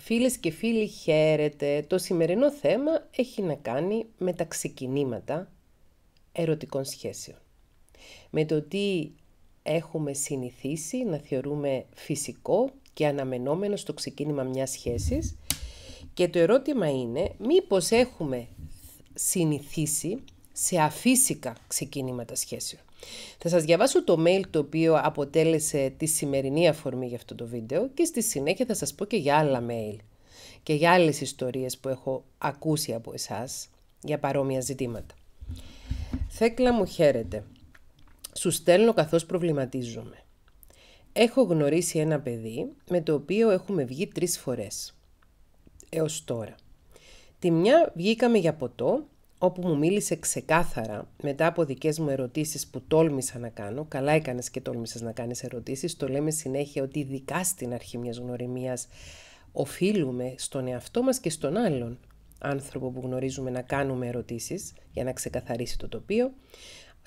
Φίλες και φίλοι, χαίρετε. Το σημερινό θέμα έχει να κάνει με τα ξεκινήματα ερωτικών σχέσεων. Με το τι έχουμε συνηθίσει να θεωρούμε φυσικό και αναμενόμενο στο ξεκίνημα μιας σχέσης. Και το ερώτημα είναι μήπως έχουμε συνηθίσει σε αφύσικα ξεκινήματα σχέσεων. Θα σας διαβάσω το mail το οποίο αποτέλεσε τη σημερινή αφορμή για αυτό το βίντεο και στη συνέχεια θα σας πω και για άλλα mail και για άλλες ιστορίες που έχω ακούσει από εσάς για παρόμοια ζητήματα. Θέκλα μου, χαίρετε. Σου στέλνω καθώς προβληματίζομαι. Έχω γνωρίσει ένα παιδί με το οποίο έχουμε βγει 3 φορές έως τώρα. Τη μια βγήκαμε για ποτό, όπου μου μίλησε ξεκάθαρα μετά από δικές μου ερωτήσεις που τόλμησα να κάνω. Καλά έκανες και τόλμησες να κάνεις ερωτήσεις. Το λέμε συνέχεια ότι ειδικά στην αρχή μιας γνωριμίας οφείλουμε στον εαυτό μας και στον άλλον άνθρωπο που γνωρίζουμε να κάνουμε ερωτήσεις για να ξεκαθαρίσει το τοπίο.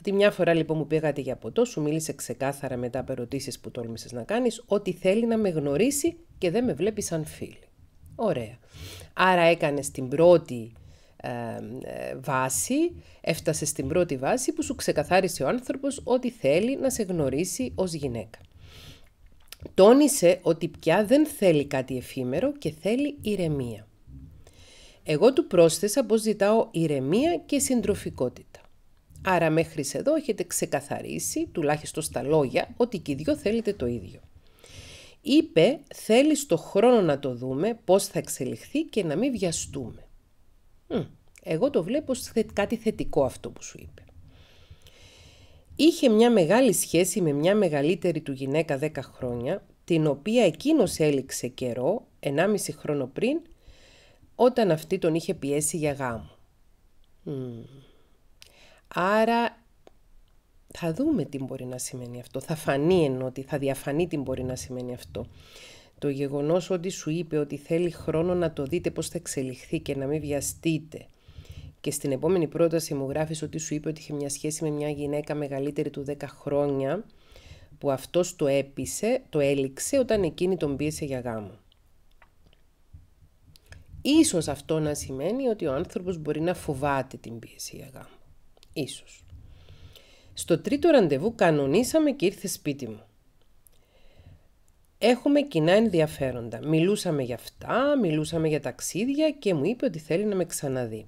Τη μια φορά λοιπόν μου πήγατε για ποτό, σου μίλησε ξεκάθαρα μετά από ερωτήσεις που τόλμησες να κάνεις ότι θέλει να με γνωρίσει και δεν με βλέπει σαν φίλη. Ωραία. Άρα έκανες την πρώτη βάση, έφτασε στην πρώτη βάση που σου ξεκαθάρισε ο άνθρωπος ότι θέλει να σε γνωρίσει ως γυναίκα. Τόνισε ότι πια δεν θέλει κάτι εφήμερο και θέλει ηρεμία. Εγώ του πρόσθεσα πως ζητάω ηρεμία και συντροφικότητα. Άρα μέχρι εδώ έχετε ξεκαθαρίσει, τουλάχιστον στα λόγια, ότι και οι δυο θέλετε το ίδιο. Είπε θέλει στο χρόνο να το δούμε πώς θα εξελιχθεί και να μην βιαστούμε. Εγώ το βλέπω κάτι θετικό αυτό που σου είπε. Είχε μια μεγάλη σχέση με μια μεγαλύτερη του γυναίκα 10 χρόνια, την οποία εκείνος έληξε καιρό, 1,5 χρόνο πριν, όταν αυτή τον είχε πιέσει για γάμο. Άρα θα δούμε τι μπορεί να σημαίνει αυτό, θα φανεί ότι θα διαφανεί τι μπορεί να σημαίνει αυτό. Το γεγονός ότι σου είπε ότι θέλει χρόνο να το δείτε πώς θα εξελιχθεί και να μην βιαστείτε. Και στην επόμενη πρόταση μου γράφεις ότι σου είπε ότι είχε μια σχέση με μια γυναίκα μεγαλύτερη του 10 χρόνια που αυτός το έληξε όταν εκείνη τον πίεσε για γάμο. Ίσως αυτό να σημαίνει ότι ο άνθρωπος μπορεί να φοβάται την πίεση για γάμο. Ίσως. Στο 3ο ραντεβού κανονίσαμε και ήρθε σπίτι μου. Έχουμε κοινά ενδιαφέροντα. Μιλούσαμε για αυτά, μιλούσαμε για ταξίδια και μου είπε ότι θέλει να με ξαναδεί.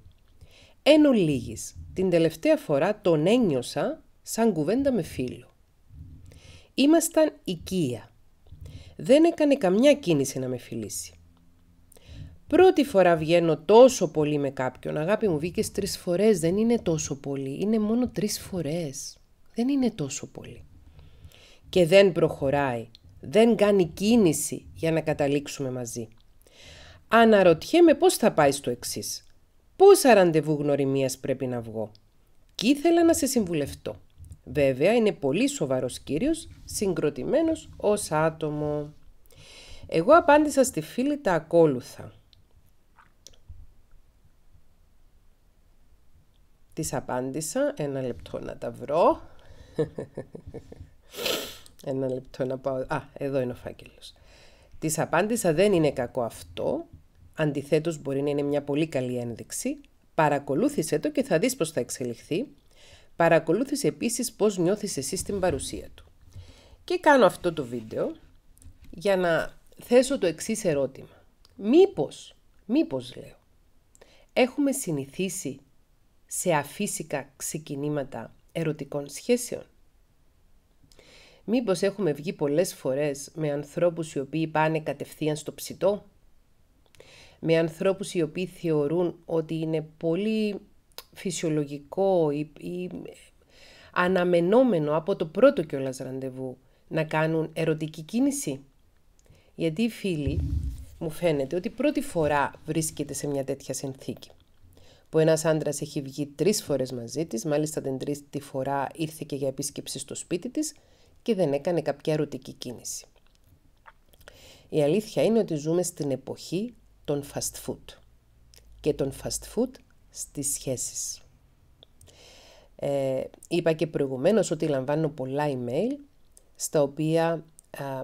Εν ολίγης, την τελευταία φορά τον ένιωσα σαν κουβέντα με φίλο. Ήμασταν οικία. Δεν έκανε καμιά κίνηση να με φιλήσει. Πρώτη φορά βγαίνω τόσο πολύ με κάποιον. Αγάπη μου, βγήκες 3 φορές, δεν είναι τόσο πολύ. Είναι μόνο 3 φορές. Δεν είναι τόσο πολύ. Και δεν προχωράει. Δεν κάνει κίνηση για να καταλήξουμε μαζί. Αναρωτιέμαι πώς θα πάει στο εξής. Πόσα ραντεβού γνωριμίας πρέπει να βγω. Κι ήθελα να σε συμβουλευτώ. Βέβαια είναι πολύ σοβαρός κύριος, συγκροτημένος ως άτομο. Εγώ απάντησα στη φίλη τα ακόλουθα. Της απάντησα, ένα λεπτό να τα βρω. Ένα λεπτό να πάω. Α, εδώ είναι ο φάκελος. Της απάντησα δεν είναι κακό αυτό. Αντιθέτως μπορεί να είναι μια πολύ καλή ένδειξη. Παρακολούθησε το και θα δεις πώς θα εξελιχθεί. Παρακολούθησε επίσης πώς νιώθεις εσύ στην παρουσία του. Και κάνω αυτό το βίντεο για να θέσω το εξής ερώτημα. Μήπως λέω, έχουμε συνηθίσει σε αφύσικα ξεκινήματα ερωτικών σχέσεων. Μήπως έχουμε βγει πολλές φορές με ανθρώπους οι οποίοι πάνε κατευθείαν στο ψητό. Με ανθρώπους οι οποίοι θεωρούν ότι είναι πολύ φυσιολογικό ή αναμενόμενο από το πρώτο κιόλας ραντεβού να κάνουν ερωτική κίνηση. Γιατί φίλοι, μου φαίνεται ότι πρώτη φορά βρίσκεται σε μια τέτοια συνθήκη. Που ένας άντρας έχει βγει 3 φορές μαζί της, μάλιστα την 3η φορά ήρθε και για επίσκεψη στο σπίτι της, και δεν έκανε κάποια ερωτική κίνηση. Η αλήθεια είναι ότι ζούμε στην εποχή των fast food και των fast food στις σχέσεις. Είπα και προηγουμένως ότι λαμβάνω πολλά email στα οποία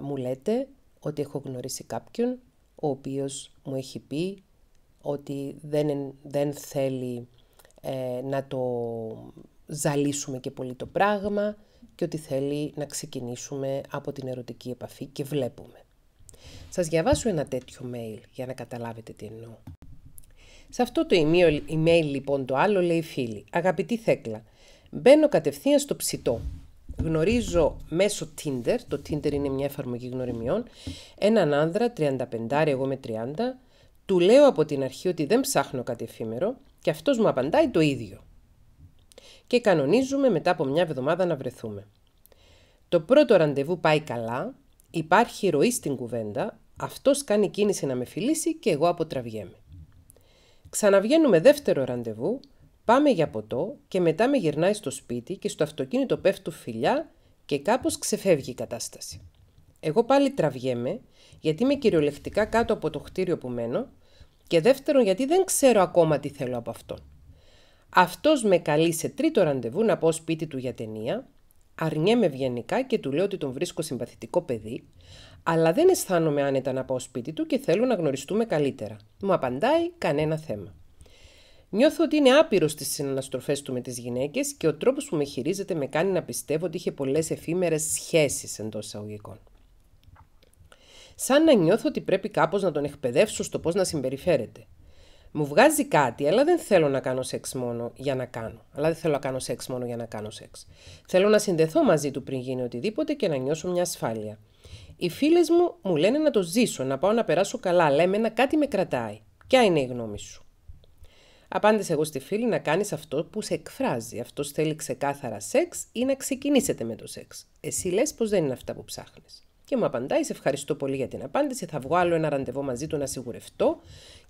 μου λέτε ότι έχω γνωρίσει κάποιον, ο οποίος μου έχει πει ότι δεν θέλει να το ζαλίσουμε και πολύ το πράγμα και ότι θέλει να ξεκινήσουμε από την ερωτική επαφή και βλέπουμε. Σας διαβάσω ένα τέτοιο mail για να καταλάβετε τι εννοώ. Σε αυτό το email λοιπόν το άλλο λέει φίλη, αγαπητή Θέκλα, μπαίνω κατευθείαν στο ψητό. Γνωρίζω μέσω Tinder, το Tinder είναι μια εφαρμογή γνωριμιών, έναν άνδρα, 35, εγώ με 30, του λέω από την αρχή ότι δεν ψάχνω κάτι εφήμερο και αυτός μου απαντάει το ίδιο. Και κανονίζουμε μετά από μια εβδομάδα να βρεθούμε. Το πρώτο ραντεβού πάει καλά, υπάρχει ροή στην κουβέντα, αυτός κάνει κίνηση να με φιλήσει και εγώ αποτραβιέμαι. Ξαναβγαίνουμε δεύτερο ραντεβού, πάμε για ποτό και μετά με γυρνάει στο σπίτι και στο αυτοκίνητο πέφτουν φιλιά και κάπως ξεφεύγει η κατάσταση. Εγώ πάλι τραβιέμαι γιατί είμαι κυριολεκτικά κάτω από το χτίριο που μένω και δεύτερον γιατί δεν ξέρω ακόμα τι θέλω από αυτόν. Αυτός με καλεί σε τρίτο ραντεβού να πάω σπίτι του για ταινία, αρνιέμαι ευγενικά και του λέω ότι τον βρίσκω συμπαθητικό παιδί, αλλά δεν αισθάνομαι άνετα να πάω σπίτι του και θέλω να γνωριστούμε καλύτερα. Μου απαντάει κανένα θέμα. Νιώθω ότι είναι άπειρος στις συναναστροφές του με τις γυναίκες και ο τρόπος που με χειρίζεται με κάνει να πιστεύω ότι είχε πολλές εφήμερες σχέσεις εντός εισαγωγικών. Σαν να νιώθω ότι πρέπει κάπως να τον εκπαιδεύσω στο πώς να συμπεριφέρεται. Μου βγάζει κάτι, αλλά δεν θέλω να κάνω σεξ μόνο για να κάνω. Θέλω να συνδεθώ μαζί του πριν γίνει οτιδήποτε και να νιώσω μια ασφάλεια. Οι φίλες μου λένε να το ζήσω, να πάω να περάσω καλά, αλλά εμένα κάτι με κρατάει. Ποια είναι η γνώμη σου? Απάντησε εγώ στη φίλη να κάνεις αυτό που σε εκφράζει. Αυτός θέλει ξεκάθαρα σεξ ή να ξεκινήσετε με το σεξ. Εσύ λες πως δεν είναι αυτά που ψάχνεις. Και μου απαντάει, σε ευχαριστώ πολύ για την απάντηση, θα βγω άλλο ένα ραντεβό μαζί του να σιγουρευτώ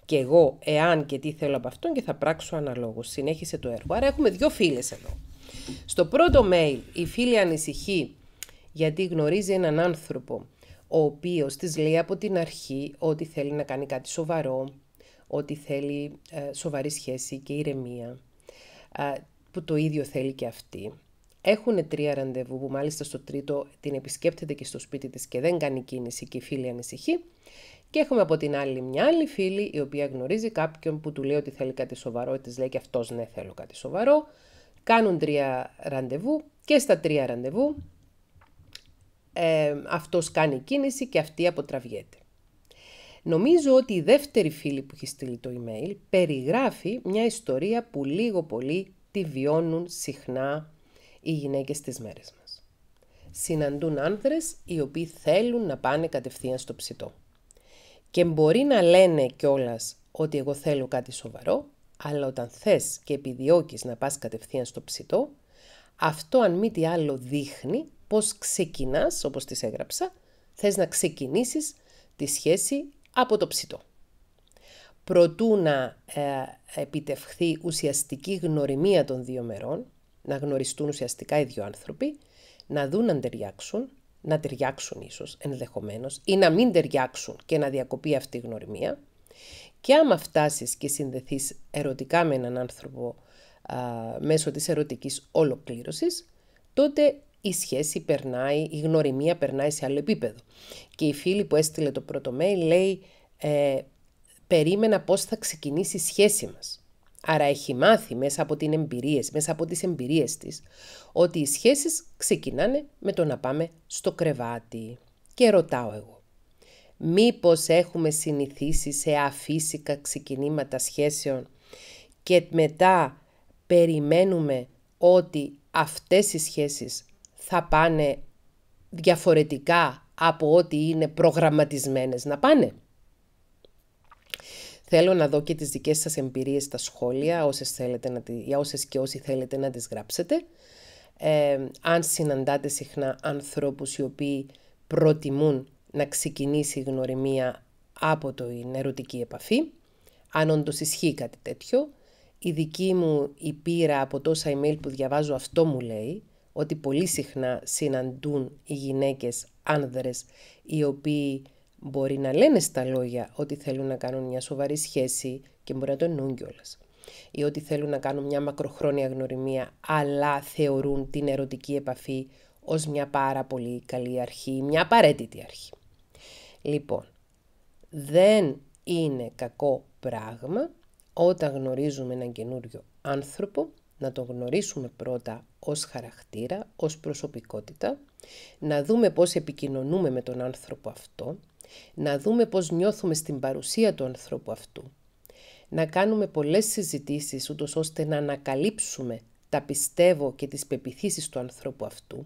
και εγώ εάν και τι θέλω από αυτόν και θα πράξω αναλόγως. Συνέχισε το έργο. Άρα έχουμε δύο φίλες εδώ. Στο πρώτο mail η φίλη ανησυχεί γιατί γνωρίζει έναν άνθρωπο ο οποίος της λέει από την αρχή ότι θέλει να κάνει κάτι σοβαρό, ότι θέλει σοβαρή σχέση και ηρεμία, που το ίδιο θέλει και αυτή. Έχουν τρία ραντεβού που μάλιστα στο τρίτο την επισκέπτεται και στο σπίτι της και δεν κάνει κίνηση και η φίλη ανησυχεί. Και έχουμε από την άλλη μια άλλη φίλη η οποία γνωρίζει κάποιον που του λέει ότι θέλει κάτι σοβαρό, της λέει και αυτός ναι θέλω κάτι σοβαρό. Κάνουν τρία ραντεβού και στα τρία ραντεβού αυτός κάνει κίνηση και αυτή αποτραβιέται. Νομίζω ότι η δεύτερη φίλη που έχει στείλει το email περιγράφει μια ιστορία που λίγο πολύ τη βιώνουν συχνά οι γυναίκες στις μέρες μας. Συναντούν άνδρες οι οποίοι θέλουν να πάνε κατευθείαν στο ψητό. Και μπορεί να λένε κιόλας ότι εγώ θέλω κάτι σοβαρό, αλλά όταν θες και επιδιώκεις να πας κατευθείαν στο ψητό, αυτό αν μη τι άλλο δείχνει πώς ξεκινάς, όπως τις έγραψα, θες να ξεκινήσεις τη σχέση από το ψητό. Προτού να επιτευχθεί ουσιαστική γνωριμία των δύο μερών, να γνωριστούν ουσιαστικά οι δύο άνθρωποι, να δουν αν ταιριάξουν, να ταιριάξουν ίσως ενδεχομένως ή να μην ταιριάξουν και να διακοπεί αυτή η γνωριμία. Και άμα φτάσεις και συνδεθείς ερωτικά με έναν άνθρωπο μέσω της ερωτικής ολοκλήρωσης, τότε η σχέση περνάει, η γνωριμία περνάει σε άλλο επίπεδο. Και η φίλη που έστειλε το πρώτο mail λέει περίμενα πώς θα ξεκινήσει η σχέση μας. Άρα έχει μάθει μέσα από τις εμπειρίες της ότι οι σχέσεις ξεκινάνε με το να πάμε στο κρεβάτι. Και ρωτάω εγώ, μήπως έχουμε συνηθίσει σε αφύσικα ξεκινήματα σχέσεων και μετά περιμένουμε ότι αυτές οι σχέσεις θα πάνε διαφορετικά από ό,τι είναι προγραμματισμένες να πάνε? Θέλω να δω και τις δικές σας εμπειρίες στα σχόλια, όσες και όσοι θέλετε να τις γράψετε. Αν συναντάτε συχνά ανθρώπους οι οποίοι προτιμούν να ξεκινήσει η γνωριμία από την ερωτική επαφή, αν όντως ισχύει κάτι τέτοιο. Η δική μου η πείρα από τόσα email που διαβάζω αυτό μου λέει, ότι πολύ συχνά συναντούν οι γυναίκες άνδρες οι οποίοι μπορεί να λένε στα λόγια ότι θέλουν να κάνουν μια σοβαρή σχέση και μπορεί να το εννοούν κιόλας, ή ότι θέλουν να κάνουν μια μακροχρόνια γνωριμία αλλά θεωρούν την ερωτική επαφή ως μια πάρα πολύ καλή αρχή, μια απαραίτητη αρχή. Λοιπόν, δεν είναι κακό πράγμα όταν γνωρίζουμε έναν καινούριο άνθρωπο, να τον γνωρίσουμε πρώτα ως χαρακτήρα, ως προσωπικότητα, να δούμε πώς επικοινωνούμε με τον άνθρωπο αυτό, να δούμε πώς νιώθουμε στην παρουσία του ανθρώπου αυτού, να κάνουμε πολλές συζητήσεις ούτως ώστε να ανακαλύψουμε τα πιστεύω και τις πεποιθήσεις του ανθρώπου αυτού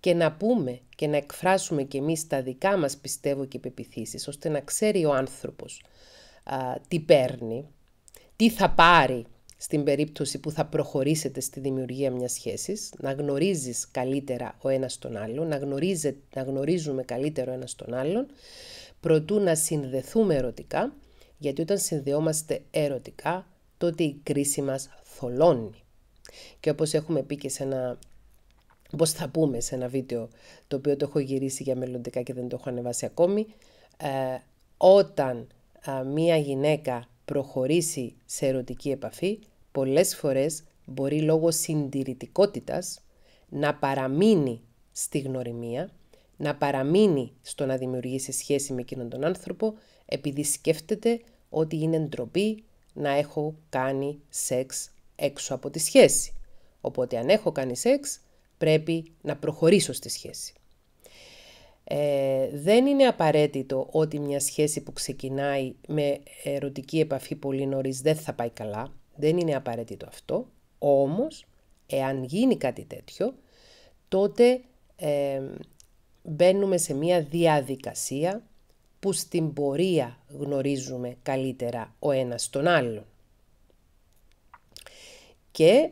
και να πούμε και να εκφράσουμε και εμείς τα δικά μας πιστεύω και πεποιθήσεις, ώστε να ξέρει ο άνθρωπος τι παίρνει, τι θα πάρει στην περίπτωση που θα προχωρήσετε στη δημιουργία μιας σχέσης, να γνωρίζεις καλύτερα ο ένας τον άλλον, να γνωρίζουμε καλύτερο ένας τον άλλον, προτού να συνδεθούμε ερωτικά, γιατί όταν συνδεόμαστε ερωτικά, τότε η κρίση μας θολώνει. Και όπως έχουμε πει και σε ένα, όπως θα πούμε σε ένα βίντεο, το οποίο το έχω γυρίσει για μελλοντικά και δεν το έχω ανεβάσει ακόμη, όταν μία γυναίκα προχωρήσει σε ερωτική επαφή, πολλές φορές μπορεί λόγω συντηρητικότητας να παραμείνει στη γνωριμία, να παραμείνει στο να δημιουργήσει σχέση με εκείνον τον άνθρωπο, επειδή σκέφτεται ότι είναι ντροπή να έχω κάνει σεξ έξω από τη σχέση. Οπότε αν έχω κάνει σεξ, πρέπει να προχωρήσω στη σχέση. Δεν είναι απαραίτητο ότι μια σχέση που ξεκινάει με ερωτική επαφή πολύ νωρίς δεν θα πάει καλά. Δεν είναι απαραίτητο αυτό. Όμως, εάν γίνει κάτι τέτοιο, τότε μπαίνουμε σε μια διαδικασία που στην πορεία γνωρίζουμε καλύτερα ο ένας τον άλλον. Και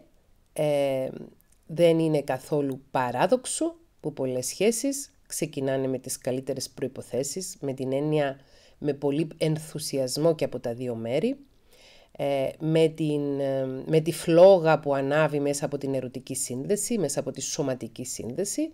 δεν είναι καθόλου παράδοξο που πολλές σχέσεις ξεκινάνε με τις καλύτερες προϋποθέσεις, με την έννοια με πολύ ενθουσιασμό και από τα δύο μέρη, με τη φλόγα που ανάβει μέσα από την ερωτική σύνδεση, μέσα από τη σωματική σύνδεση,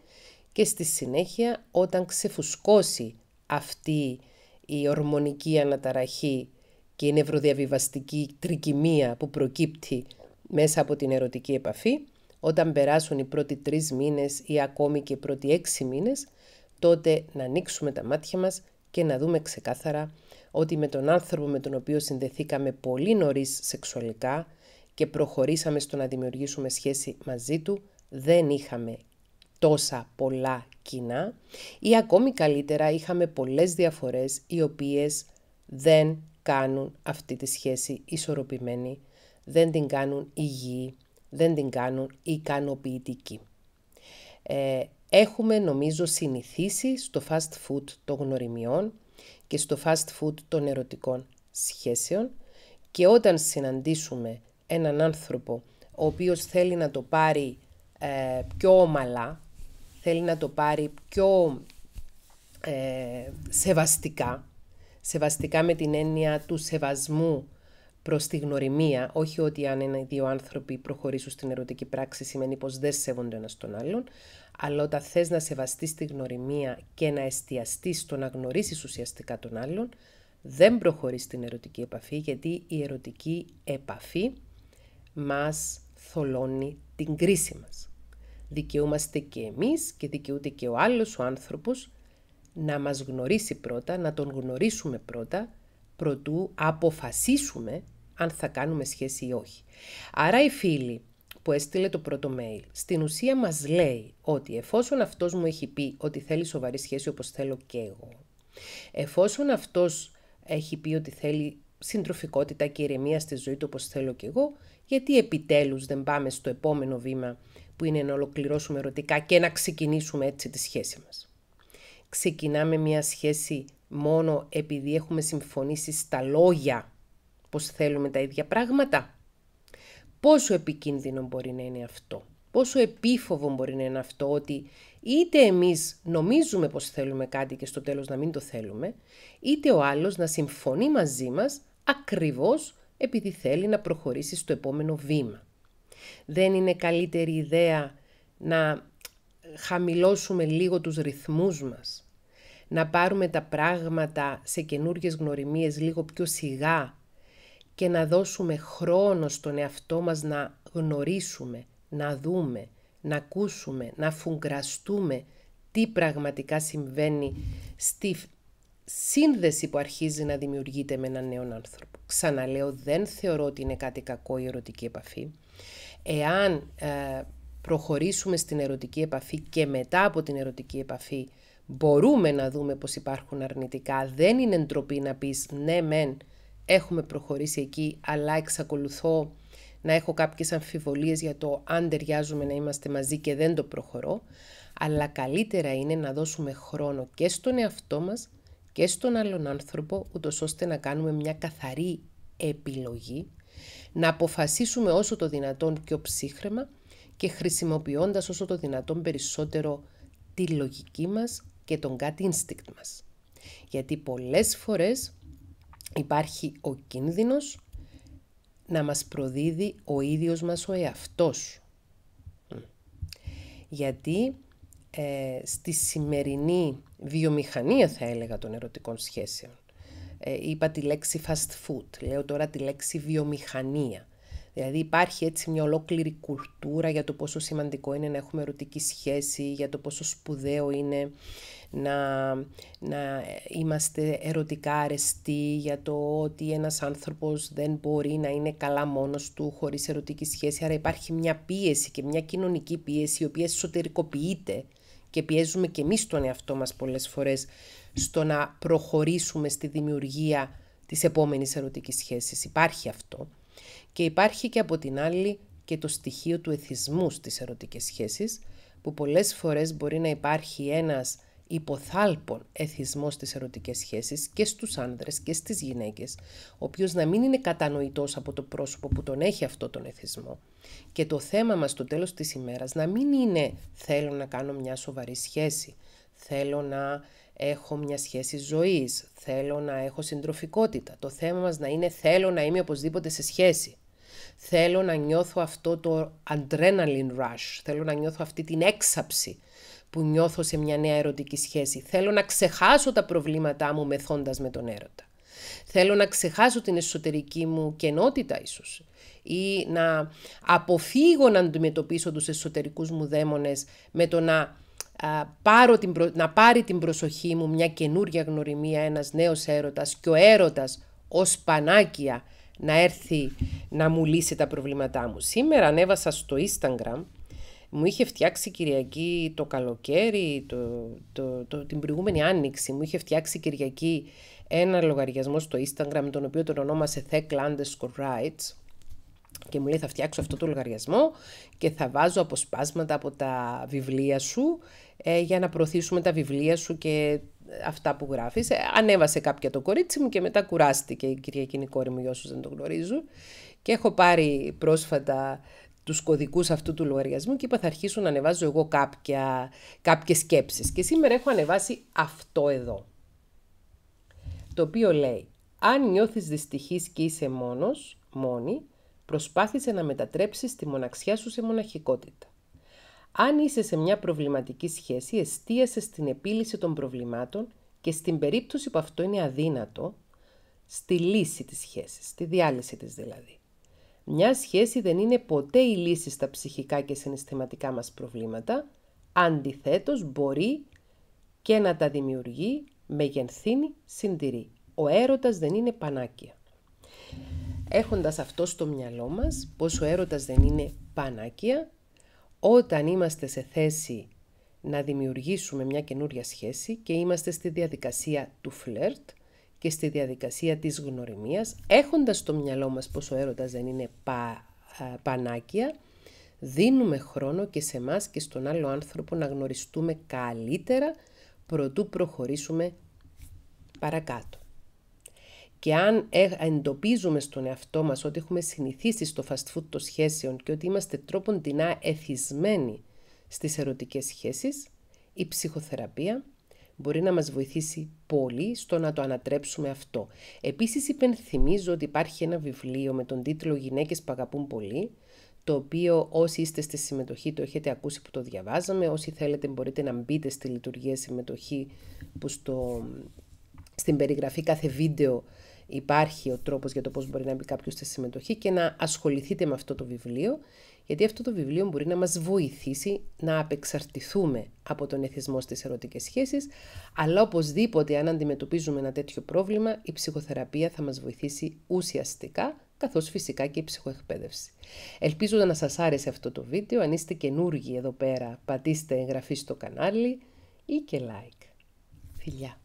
και στη συνέχεια όταν ξεφουσκώσει αυτή η ορμονική αναταραχή και η νευροδιαβιβαστική τρικυμία που προκύπτει μέσα από την ερωτική επαφή, όταν περάσουν οι πρώτοι 3 μήνες ή ακόμη και οι πρώτοι 6 μήνες, τότε να ανοίξουμε τα μάτια μας και να δούμε ξεκάθαρα ότι με τον άνθρωπο με τον οποίο συνδεθήκαμε πολύ νωρίς σεξουαλικά και προχωρήσαμε στο να δημιουργήσουμε σχέση μαζί του, δεν είχαμε τόσα πολλά κοινά, ή ακόμη καλύτερα είχαμε πολλές διαφορές οι οποίες δεν κάνουν αυτή τη σχέση ισορροπημένη, δεν την κάνουν υγιή, δεν την κάνουν ικανοποιητική. Έχουμε νομίζω συνηθίσει στο fast food των γνωριμιών και στο fast food των ερωτικών σχέσεων, και όταν συναντήσουμε έναν άνθρωπο ο οποίος θέλει να το πάρει πιο ομαλά, θέλει να το πάρει πιο σεβαστικά με την έννοια του σεβασμού προς τη γνωριμία, όχι ότι αν ένα ή δύο άνθρωποι προχωρήσουν στην ερωτική πράξη σημαίνει πως δεν σέβονται ένας τον άλλον, αλλά όταν θες να σεβαστείς τη γνωριμία και να εστιαστείς στο να γνωρίσεις ουσιαστικά τον άλλον, δεν προχωρείς στην ερωτική επαφή, γιατί η ερωτική επαφή μας θολώνει την κρίση μας. Δικαιούμαστε και εμείς και δικαιούται και ο άλλος ο άνθρωπος να μας γνωρίσει πρώτα, να τον γνωρίσουμε πρώτα, προτού αποφασίσουμε αν θα κάνουμε σχέση ή όχι. Άρα η φίλη που έστειλε το πρώτο mail, στην ουσία μας λέει ότι εφόσον αυτός μου έχει πει ότι θέλει σοβαρή σχέση όπως θέλω και εγώ, εφόσον αυτός έχει πει ότι θέλει συντροφικότητα και ηρεμία στη ζωή του όπως θέλω και εγώ, γιατί επιτέλους δεν πάμε στο επόμενο βήμα που είναι να ολοκληρώσουμε ερωτικά και να ξεκινήσουμε έτσι τη σχέση μας. Ξεκινάμε μια σχέση μόνο επειδή έχουμε συμφωνήσει στα λόγια πως θέλουμε τα ίδια πράγματα. Πόσο επικίνδυνο μπορεί να είναι αυτό. Πόσο επίφοβο μπορεί να είναι αυτό, ότι είτε εμείς νομίζουμε πως θέλουμε κάτι και στο τέλος να μην το θέλουμε, είτε ο άλλος να συμφωνεί μαζί μας ακριβώς επειδή θέλει να προχωρήσει στο επόμενο βήμα. Δεν είναι καλύτερη ιδέα να χαμηλώσουμε λίγο τους ρυθμούς μας, να πάρουμε τα πράγματα σε καινούριες γνωριμίες λίγο πιο σιγά και να δώσουμε χρόνο στον εαυτό μας να γνωρίσουμε, να δούμε, να ακούσουμε, να φουγκραστούμε τι πραγματικά συμβαίνει στη σύνδεση που αρχίζει να δημιουργείται με έναν νέον άνθρωπο. Ξαναλέω, δεν θεωρώ ότι είναι κάτι κακό η ερωτική επαφή. Εάν προχωρήσουμε στην ερωτική επαφή και μετά από την ερωτική επαφή μπορούμε να δούμε πως υπάρχουν αρνητικά, δεν είναι ντροπή να πεις ναι μεν έχουμε προχωρήσει εκεί, αλλά εξακολουθώ να έχω κάποιες αμφιβολίες για το αν ταιριάζουμε να είμαστε μαζί και δεν το προχωρώ, αλλά καλύτερα είναι να δώσουμε χρόνο και στον εαυτό μας και στον άλλον άνθρωπο, ούτως ώστε να κάνουμε μια καθαρή επιλογή, να αποφασίσουμε όσο το δυνατόν πιο ψύχραιμα και χρησιμοποιώντας όσο το δυνατόν περισσότερο τη λογική μας και τον gut instinct μας. Γιατί πολλές φορές υπάρχει ο κίνδυνος να μας προδίδει ο ίδιος μας ο εαυτός. Γιατί στη σημερινή βιομηχανία, θα έλεγα, των ερωτικών σχέσεων, είπα τη λέξη fast food, λέω τώρα τη λέξη βιομηχανία. Δηλαδή υπάρχει έτσι μια ολόκληρη κουλτούρα για το πόσο σημαντικό είναι να έχουμε ερωτική σχέση, για το πόσο σπουδαίο είναι να είμαστε ερωτικά αρεστοί, για το ότι ένας άνθρωπος δεν μπορεί να είναι καλά μόνος του χωρίς ερωτική σχέση. Άρα υπάρχει μια πίεση και μια κοινωνική πίεση η οποία εσωτερικοποιείται και πιέζουμε και εμείς τον εαυτό μας πολλές φορές στο να προχωρήσουμε στη δημιουργία της επόμενης ερωτικής σχέσης. Υπάρχει αυτό. Και υπάρχει και από την άλλη και το στοιχείο του εθισμού στις ερωτικές σχέσεις, που πολλές φορές μπορεί να υπάρχει ένας υποθάλπων εθισμός στις ερωτικές σχέσεις και στους άνδρες και στις γυναίκες, ο οποίος να μην είναι κατανοητός από το πρόσωπο που τον έχει αυτό τον εθισμό. Και το θέμα μας στο τέλος της ημέρας να μην είναι θέλω να κάνω μια σοβαρή σχέση, θέλω να έχω μια σχέση ζωής, θέλω να έχω συντροφικότητα. Το θέμα μας να είναι θέλω να είμαι οπωσδήποτε σε σχέση. Θέλω να νιώθω αυτό το adrenaline rush, θέλω να νιώθω αυτή την έξαψη που νιώθω σε μια νέα ερωτική σχέση. Θέλω να ξεχάσω τα προβλήματά μου μεθώντας με τον έρωτα. Θέλω να ξεχάσω την εσωτερική μου κενότητα ίσως, ή να αποφύγω να αντιμετωπίσω τους εσωτερικούς μου δαίμονες με το να πάρει την προσοχή μου μια καινούρια γνωριμία, ένας νέος έρωτας, και ο έρωτας ως πανάκια να έρθει να μου λύσει τα προβλήματά μου. Σήμερα ανέβασα στο Instagram, μου είχε φτιάξει Κυριακή το καλοκαίρι, την προηγούμενη Άνοιξη, μου είχε φτιάξει Κυριακή ένα λογαριασμό στο Instagram, τον οποίο τον ονόμασε Thekla Petridou. Και μου λέει θα φτιάξω αυτό το λογαριασμό και θα βάζω αποσπάσματα από τα βιβλία σου για να προωθήσουμε τα βιβλία σου και αυτά που γράφεις. Ανέβασε κάποια το κορίτσι μου και μετά κουράστηκε η Κυριακή, η κόρη μου, για όσους δεν το γνωρίζουν. Και έχω πάρει πρόσφατα τους κωδικούς αυτού του λογαριασμού και είπα θα αρχίσω να ανεβάζω εγώ κάποιες σκέψεις. Και σήμερα έχω ανεβάσει αυτό εδώ, το οποίο λέει αν νιώθεις δυστυχής και είσαι μόνη, προσπάθησε να μετατρέψεις τη μοναξιά σου σε μοναχικότητα. Αν είσαι σε μια προβληματική σχέση, εστίασε στην επίλυση των προβλημάτων και στην περίπτωση που αυτό είναι αδύνατο, στη λύση της σχέσης, στη διάλυση της δηλαδή. Μια σχέση δεν είναι ποτέ η λύση στα ψυχικά και συναισθηματικά μας προβλήματα, αντιθέτως μπορεί και να τα δημιουργεί, μεγενθύνει, συντηρεί. Ο έρωτας δεν είναι πανάκια. Έχοντας αυτό στο μυαλό μας, πως ο έρωτας δεν είναι πανάκια, όταν είμαστε σε θέση να δημιουργήσουμε μια καινούρια σχέση και είμαστε στη διαδικασία του φλερτ και στη διαδικασία της γνωριμίας, έχοντας στο μυαλό μας πως ο έρωτας δεν είναι πανάκια, δίνουμε χρόνο και σε μας και στον άλλο άνθρωπο να γνωριστούμε καλύτερα προτού προχωρήσουμε παρακάτω. Και αν εντοπίζουμε στον εαυτό μας ότι έχουμε συνηθίσει στο fast food των σχέσεων και ότι είμαστε τρόποντινά εθισμένοι στις ερωτικές σχέσεις, η ψυχοθεραπεία μπορεί να μας βοηθήσει πολύ στο να το ανατρέψουμε αυτό. Επίσης υπενθυμίζω ότι υπάρχει ένα βιβλίο με τον τίτλο «Γυναίκες που αγαπούν πολύ», το οποίο όσοι είστε στη συμμετοχή το έχετε ακούσει που το διαβάζαμε, όσοι θέλετε μπορείτε να μπείτε στη λειτουργία συμμετοχή που στην περιγραφή κάθε βίντεο υπάρχει ο τρόπος για το πώς μπορεί να μπει κάποιος στη συμμετοχή και να ασχοληθείτε με αυτό το βιβλίο, γιατί αυτό το βιβλίο μπορεί να μας βοηθήσει να απεξαρτηθούμε από τον εθισμό στις ερωτικές σχέσεις, αλλά οπωσδήποτε αν αντιμετωπίζουμε ένα τέτοιο πρόβλημα, η ψυχοθεραπεία θα μας βοηθήσει ουσιαστικά, καθώς φυσικά και η ψυχοεκπαίδευση. Ελπίζω να σας άρεσε αυτό το βίντεο. Αν είστε καινούργοι εδώ πέρα, πατήστε εγγραφή στο κανάλι ή και like. Φιλιά!